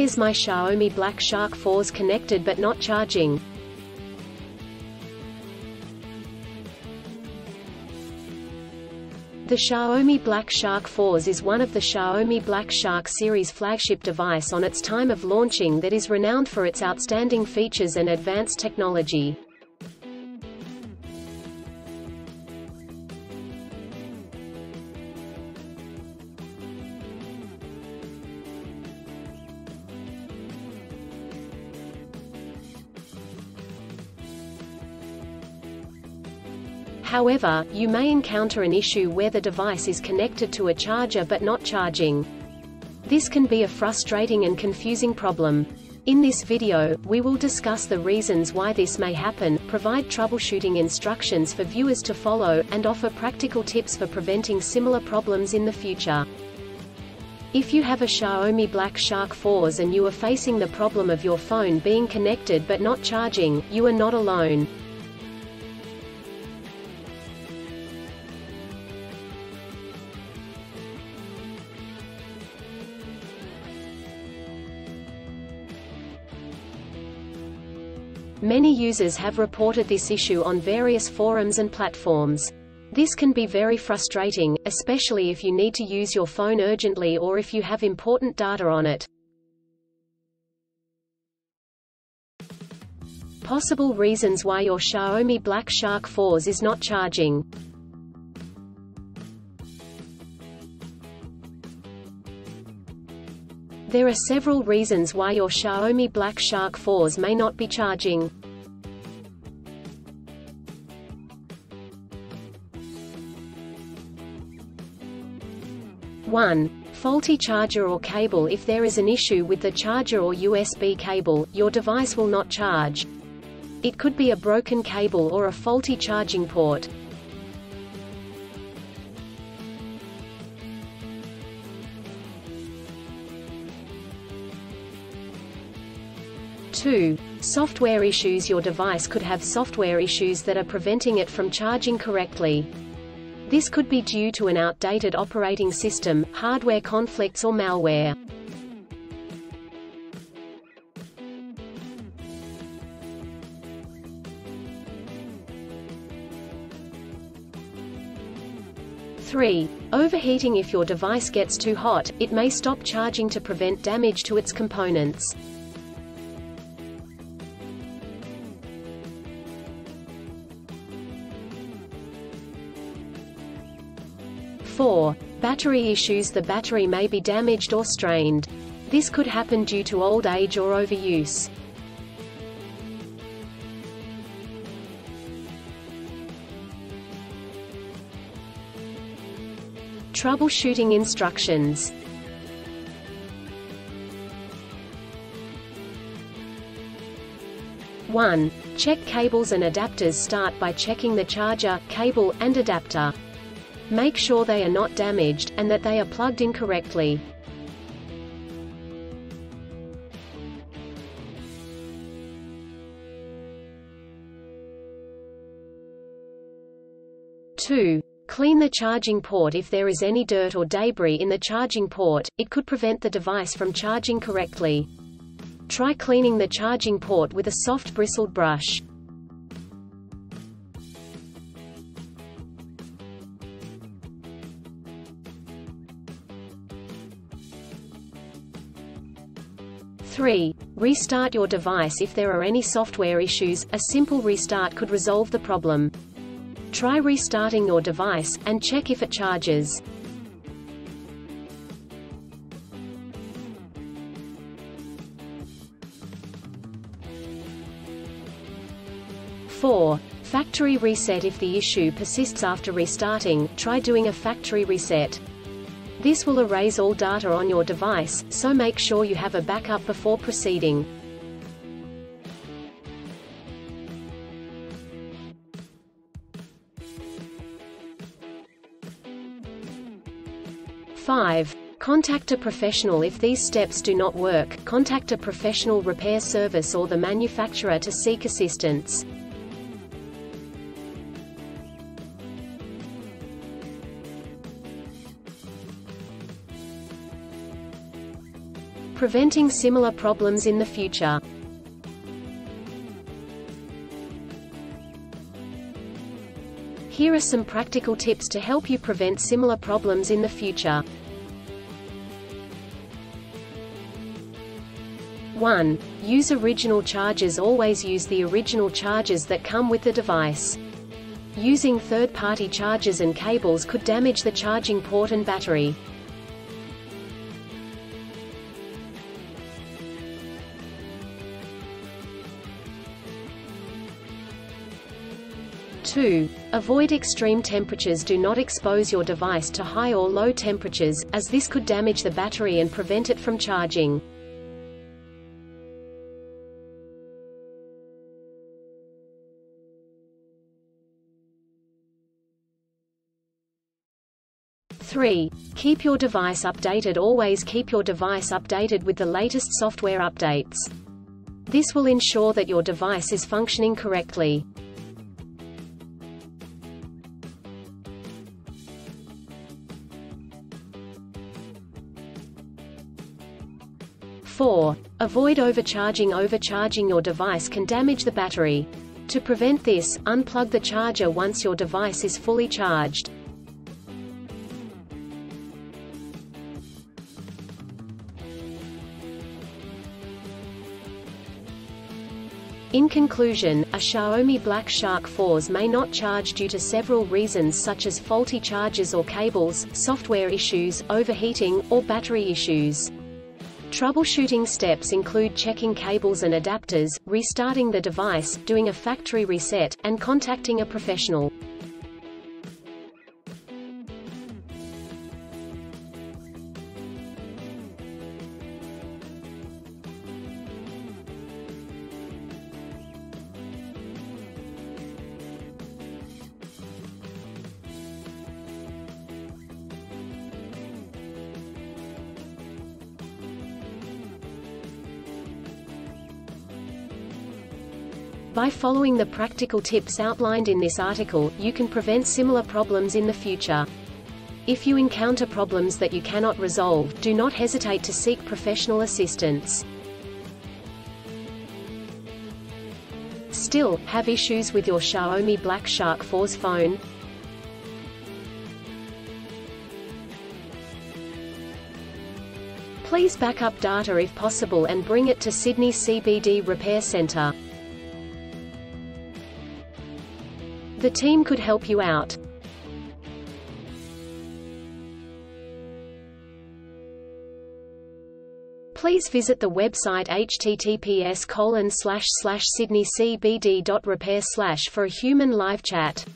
is my Xiaomi Black Shark 4s connected but not charging? The Xiaomi Black Shark 4s is one of the Xiaomi Black Shark series flagship device on its time of launching that is renowned for its outstanding features and advanced technology. However, you may encounter an issue where the device is connected to a charger but not charging. This can be a frustrating and confusing problem. In this video, we will discuss the reasons why this may happen, provide troubleshooting instructions for viewers to follow, and offer practical tips for preventing similar problems in the future. If you have a Xiaomi Black Shark 4s and you are facing the problem of your phone being connected but not charging, you are not alone. Many users have reported this issue on various forums and platforms. This can be very frustrating, especially if you need to use your phone urgently or if you have important data on it. Possible reasons why your Xiaomi Black Shark 4s is not charging. There are several reasons why your Xiaomi Black Shark 4s may not be charging. (1) Faulty charger or cable. If there is an issue with the charger or USB cable, your device will not charge. It could be a broken cable or a faulty charging port. 2. Software issues. Your device could have software issues that are preventing it from charging correctly. This could be due to an outdated operating system, hardware conflicts, or malware. 3. Overheating. If your device gets too hot, it may stop charging to prevent damage to its components. 4. Battery issues. The battery may be damaged or strained. This could happen due to old age or overuse. 5. Troubleshooting instructions. (1) Check cables and adapters. Start by checking the charger, cable, and adapter. Make sure they are not damaged, and that they are plugged in correctly. 2. Clean the charging port. If there is any dirt or debris in the charging port, it could prevent the device from charging correctly. Try cleaning the charging port with a soft bristled brush. 3. Restart your device. If there are any software issues, a simple restart could resolve the problem. Try restarting your device, and check if it charges. 4. Factory reset. If the issue persists after restarting, try doing a factory reset. This will erase all data on your device, so make sure you have a backup before proceeding. 5. Contact a professional. If these steps do not work, contact a professional repair service or the manufacturer to seek assistance. preventing similar problems in the future. Here are some practical tips to help you prevent similar problems in the future. 1. Use original chargers. Always use the original chargers that come with the device. Using third-party chargers and cables could damage the charging port and battery. 2. Avoid extreme temperatures. Do not expose your device to high or low temperatures, as this could damage the battery and prevent it from charging. 3. Keep your device updated. Always keep your device updated with the latest software updates. This will ensure that your device is functioning correctly. 4. Avoid overcharging. Overcharging your device can damage the battery. To prevent this, unplug the charger once your device is fully charged. 5. In conclusion, a Xiaomi Black Shark 4s may not charge due to several reasons such as faulty chargers or cables, software issues, overheating, or battery issues. Troubleshooting steps include checking cables and adapters, restarting the device, doing a factory reset, and contacting a professional. By following the practical tips outlined in this article, you can prevent similar problems in the future. If you encounter problems that you cannot resolve, do not hesitate to seek professional assistance. Still have issues with your Xiaomi Black Shark 4s phone? Please back up data if possible and bring it to Sydney CBD Repair Center. The team could help you out. Please visit the website https://sydneycbd.repair/ for a human live chat.